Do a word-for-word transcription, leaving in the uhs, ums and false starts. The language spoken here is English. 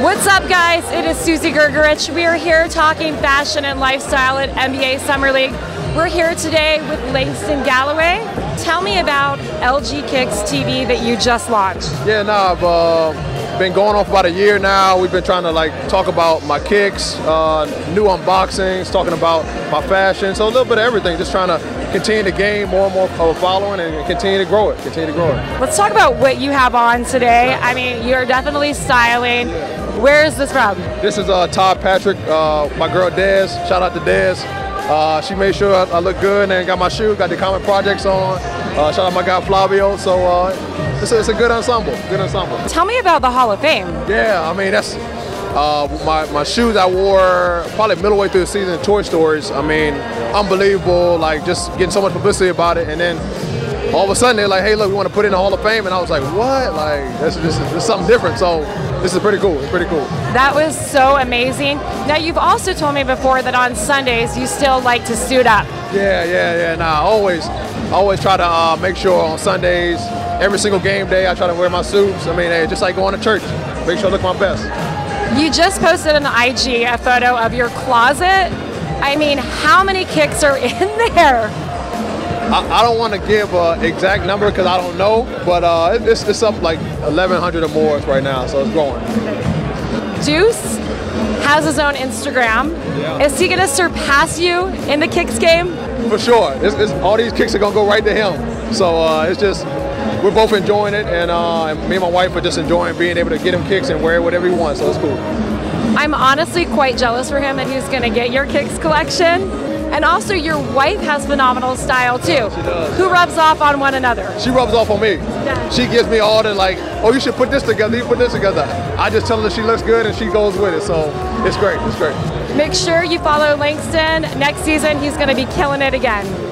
What's up, guys? It is Suzi Grgurich. We are here talking fashion and lifestyle at N B A Summer League. We're here today with Langston Galloway. Tell me about L G Kicks T V that you just launched. Yeah, no, I've uh, been going on for about a year now. We've been trying to like talk about my kicks, uh, new unboxings, talking about my fashion, so a little bit of everything. Just trying to continue to gain more and more of a following and continue to grow it, continue to grow it. Let's talk about what you have on today. I mean, you're definitely styling. Where is this from? This is uh, Todd Patrick, uh, my girl Des. Shout out to Des. Uh, she made sure I, I look good and got my shoes, got the Common Projects on. Uh, shout out my guy Flavio. So uh, it's, a, it's a good ensemble, good ensemble. Tell me about the Hall of Fame. Yeah, I mean, that's uh, my, my shoes I wore probably middle way through the season, Toy Stories. I mean, unbelievable, like just getting so much publicity about it. And then all of a sudden they're like, hey, look, we want to put in the Hall of Fame. And I was like, what? Like, that's just this is something different. So this is pretty cool, it's pretty cool. That was so amazing. Now, you've also told me before that on Sundays you still like to suit up. Yeah, yeah, yeah, nah, I always, I always try to uh, make sure on Sundays, every single game day, I try to wear my suits. I mean, hey, just like going to church, make sure I look my best. You just posted on I G a photo of your closet. I mean, how many kicks are in there? I, I don't want to give an exact number because I don't know, but uh, it, it's, it's up like eleven hundred or more right now, so it's growing. Juice has his own Instagram. Yeah. Is he going to surpass you in the kicks game? For sure. It's, it's, all these kicks are going to go right to him. So uh, it's just, we're both enjoying it, and, uh, and me and my wife are just enjoying being able to get him kicks and wear whatever he wants, so it's cool. I'm honestly quite jealous for him that he's going to get your kicks collection. And also, your wife has phenomenal style too. Yeah, she does. Who rubs off on one another? She rubs off on me. Yeah. She gives me all the like, oh, you should put this together, you put this together. I just tell her she looks good and she goes with it, so it's great, it's great. Make sure you follow Langston. Next season, he's gonna be killing it again.